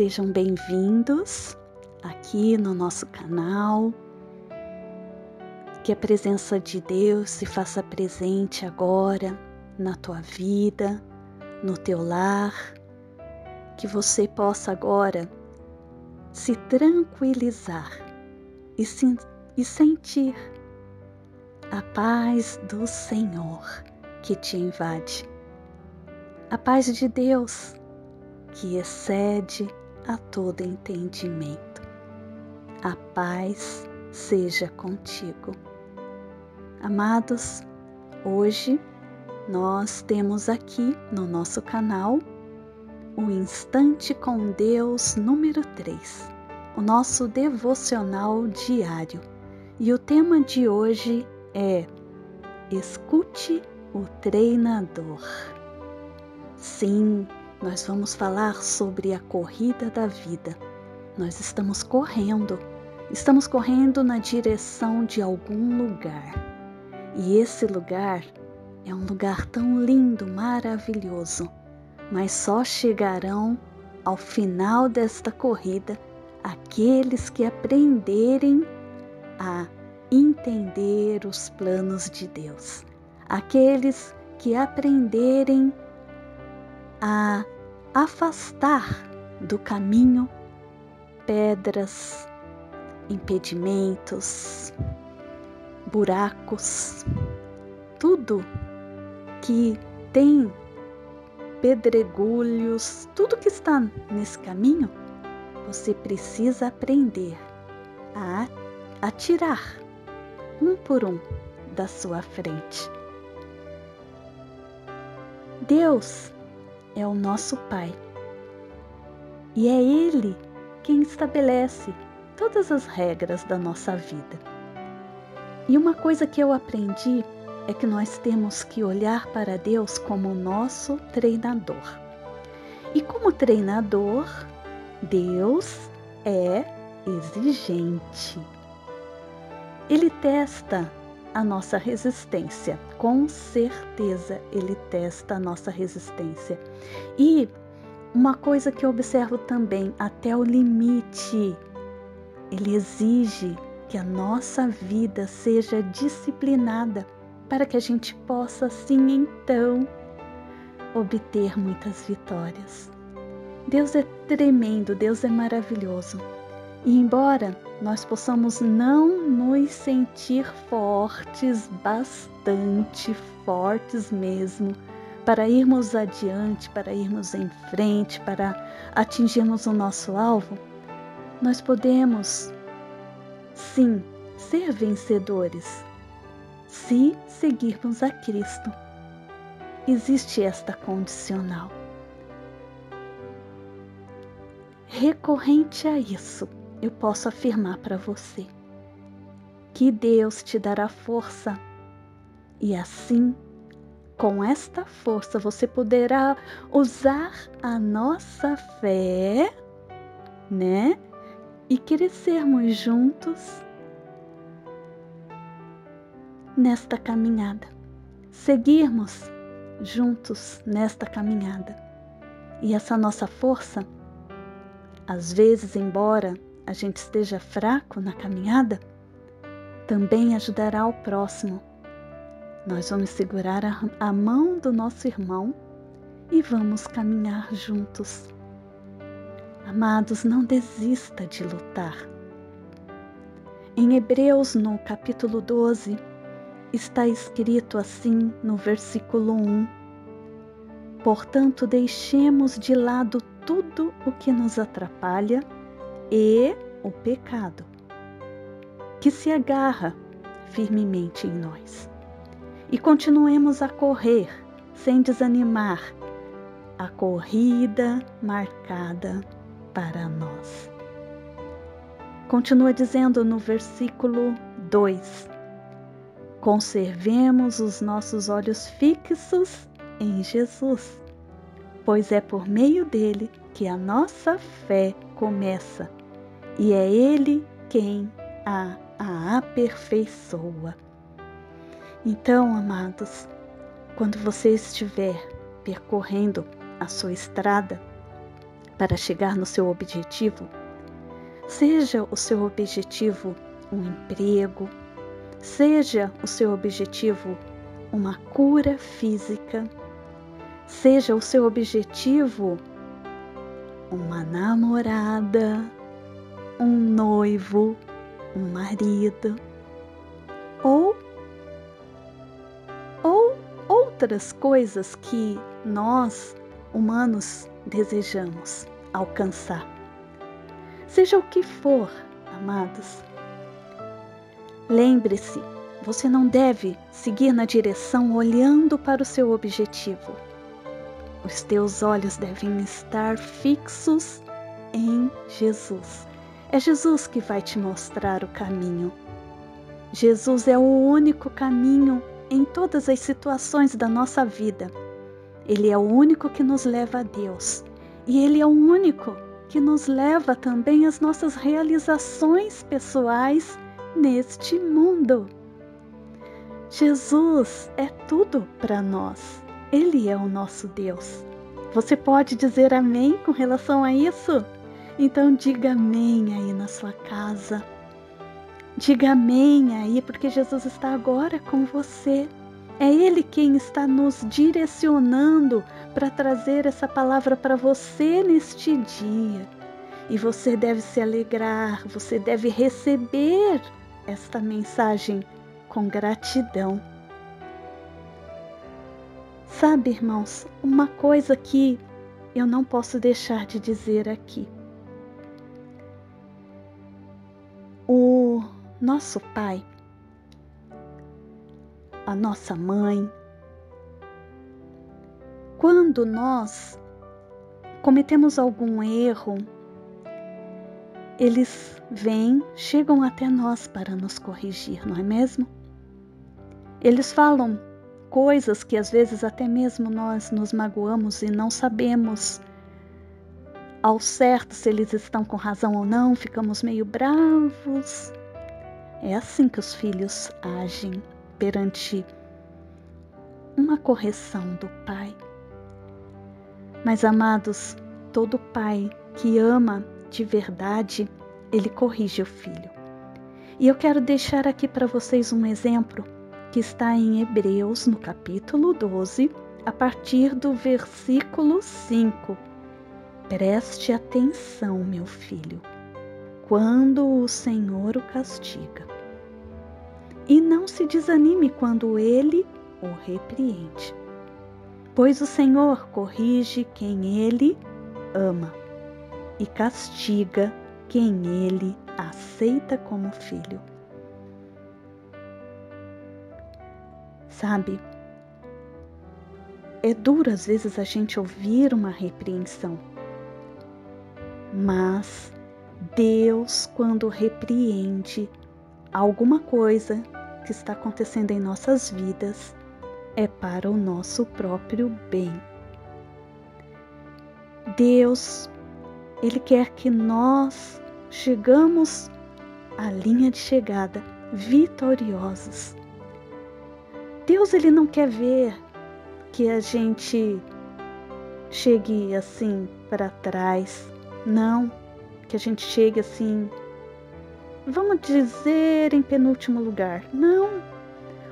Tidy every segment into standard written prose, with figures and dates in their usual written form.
sejam bem-vindos aqui no nosso canal. Que a presença de Deus se faça presente agora na tua vida, no teu lar. Que você possa agora se tranquilizar e sentir a paz do Senhor que te invade. A paz de Deus que excede a todo entendimento. A paz seja contigo. Amados, hoje nós temos aqui no nosso canal o Instante com Deus número 3, o nosso devocional diário. E o tema de hoje é Escute o Treinador. Sim, nós vamos falar sobre a corrida da vida. Nós estamos correndo na direção de algum lugar. E esse lugar é um lugar tão lindo, maravilhoso, mas só chegarão ao final desta corrida aqueles que aprenderem a entender os planos de Deus, aqueles que aprenderem a afastar do caminho pedras, impedimentos, buracos, tudo que tem pedregulhos, tudo que está nesse caminho, você precisa aprender a tirar um por um da sua frente. Deus é o nosso Pai e é Ele quem estabelece todas as regras da nossa vida. E uma coisa que eu aprendi é que nós temos que olhar para Deus como nosso treinador. E como treinador, Deus é exigente. Ele testa a nossa resistência, com certeza Ele testa a nossa resistência. E uma coisa que eu observo também, até o limite, Ele exige que a nossa vida seja disciplinada para que a gente possa, sim, então, obter muitas vitórias. Deus é tremendo, Deus é maravilhoso. E embora nós possamos não nos sentir fortes, bastante fortes mesmo, para irmos adiante, para irmos em frente, para atingirmos o nosso alvo, nós podemos, sim, ser vencedores se seguirmos a Cristo. Existe esta condicional. Recorrente a isso, eu posso afirmar para você que Deus te dará força e assim, com esta força, você poderá usar a nossa fé, né? E crescermos juntos nesta caminhada, seguirmos juntos nesta caminhada. E essa nossa força, às vezes, embora a gente esteja fraco na caminhada, também ajudará o próximo. Nós vamos segurar a mão do nosso irmão e vamos caminhar juntos. Amados, não desista de lutar. Em Hebreus, no capítulo 12, está escrito assim no versículo 1: portanto, deixemos de lado tudo o que nos atrapalha e o pecado, que se agarra firmemente em nós. E continuemos a correr, sem desanimar, a corrida marcada para nós. Continua dizendo no versículo 2: conservemos os nossos olhos fixos em Jesus, pois é por meio dele que a nossa fé começa e é ele quem a aperfeiçoa. Então, amados, quando você estiver percorrendo a sua estrada, para chegar no seu objetivo. Seja o seu objetivo um emprego, seja o seu objetivo uma cura física, seja o seu objetivo uma namorada, um noivo, um marido ou outras coisas que nós, humanos, desejamos alcançar. Seja o que for, amados, lembre-se, você não deve seguir na direção olhando para o seu objetivo. Os teus olhos devem estar fixos em Jesus. É Jesus que vai te mostrar o caminho. Jesus é o único caminho em todas as situações da nossa vida. Ele é o único que nos leva a Deus. E Ele é o único que nos leva também às nossas realizações pessoais neste mundo. Jesus é tudo para nós. Ele é o nosso Deus. Você pode dizer amém com relação a isso? Então diga amém aí na sua casa. Diga amém aí, porque Jesus está agora com você. É Ele quem está nos direcionando para trazer essa palavra para você neste dia. E você deve se alegrar, você deve receber esta mensagem com gratidão. Sabe, irmãos, uma coisa que eu não posso deixar de dizer aqui. O nosso pai, a nossa mãe, quando nós cometemos algum erro, eles vêm, chegam até nós para nos corrigir, não é mesmo? Eles falam coisas que às vezes até mesmo nós nos magoamos e não sabemos ao certo se eles estão com razão ou não, ficamos meio bravos. É assim que os filhos agem perante uma correção do pai. Mas, amados, todo pai que ama de verdade, ele corrige o filho. E eu quero deixar aqui para vocês um exemplo que está em Hebreus, no capítulo 12, a partir do versículo 5. Preste atenção, meu filho, quando o Senhor o castiga, e não se desanime quando Ele o repreende, pois o Senhor corrige quem Ele ama e castiga quem Ele aceita como filho. Sabe, é duro às vezes a gente ouvir uma repreensão, mas Deus, quando repreende alguma coisa que está acontecendo em nossas vidas, é para o nosso próprio bem. Deus, Ele quer que nós chegamos à linha de chegada vitoriosos. Deus, Ele não quer ver que a gente chegue assim para trás, não, que a gente chegue assim, vamos dizer, em penúltimo lugar. Não,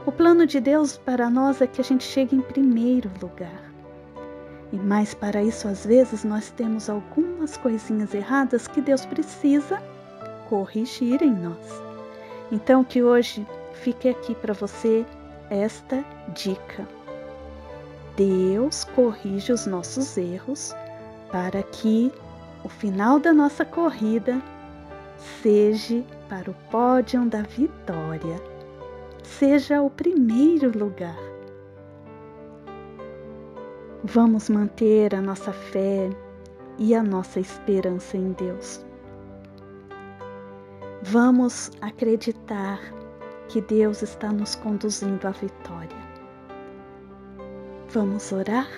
o plano de Deus para nós é que a gente chegue em primeiro lugar. E mais para isso, às vezes, nós temos algumas coisinhas erradas que Deus precisa corrigir em nós. Então, que hoje fique aqui para você esta dica. Deus corrige os nossos erros para que o final da nossa corrida seja para o pódio da vitória, seja o primeiro lugar. Vamos manter a nossa fé e a nossa esperança em Deus. Vamos acreditar que Deus está nos conduzindo à vitória. Vamos orar?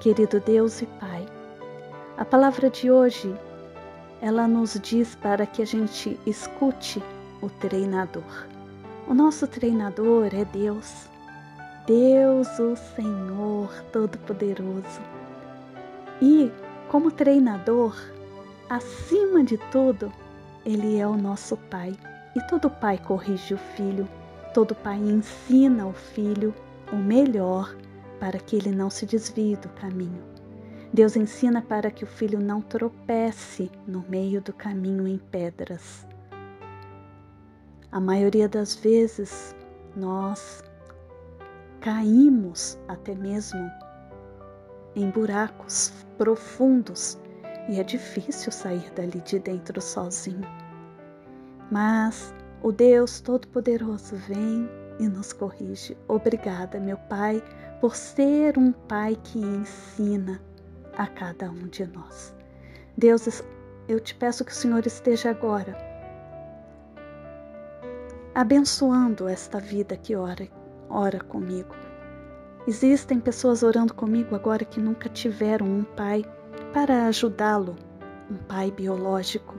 Querido Deus e Pai, a palavra de hoje, ela nos diz para que a gente escute o treinador. O nosso treinador é Deus, Deus o Senhor Todo-Poderoso. E Como treinador, acima de tudo, Ele é o nosso Pai. E todo pai corrige o filho, todo pai ensina ao filho o melhor para que ele não se desvie do caminho. Deus ensina para que o filho não tropece no meio do caminho em pedras. A maioria das vezes nós caímos até mesmo em buracos profundos e é difícil sair dali de dentro sozinho. Mas o Deus Todo-Poderoso vem e nos corrige. Obrigada, meu Pai, por ser um Pai que ensina a cada um de nós. Deus, eu te peço que o Senhor esteja agora abençoando esta vida que ora comigo. Existem pessoas orando comigo agora que nunca tiveram um pai para ajudá-lo, um pai biológico.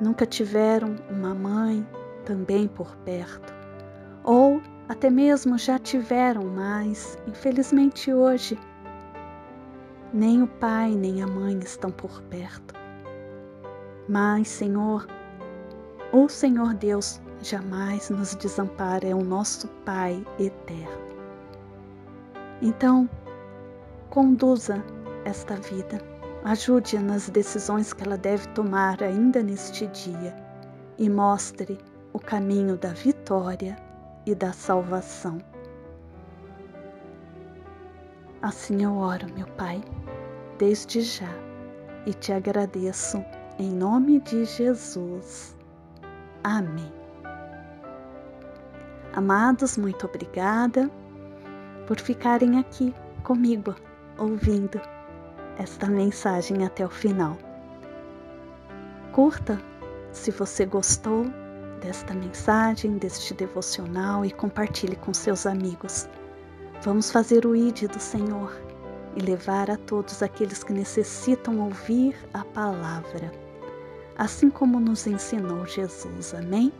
Nunca tiveram uma mãe também por perto. Ou até mesmo já tiveram, mas infelizmente hoje nem o pai nem a mãe estão por perto. Mas, Senhor, o Senhor Deus jamais nos desampara, é o nosso Pai eterno. Então, conduza esta vida. Ajude nas decisões que ela deve tomar ainda neste dia e mostre o caminho da vitória e da salvação. Assim eu oro, meu Pai, desde já, e te agradeço em nome de Jesus. Amém. Amados, muito obrigada por ficarem aqui comigo, ouvindo esta mensagem até o final. Curta se você gostou desta mensagem, deste devocional, e compartilhe com seus amigos. Vamos fazer o ID do Senhor e levar a todos aqueles que necessitam ouvir a palavra, assim como nos ensinou Jesus. Amém?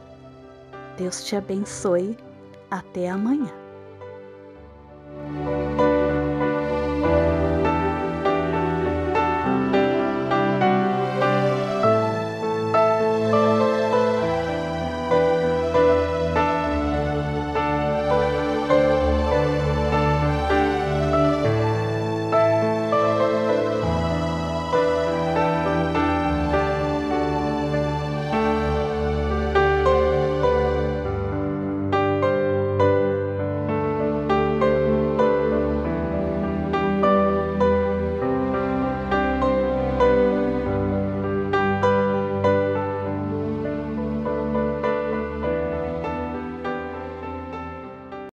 Deus te abençoe. Até amanhã.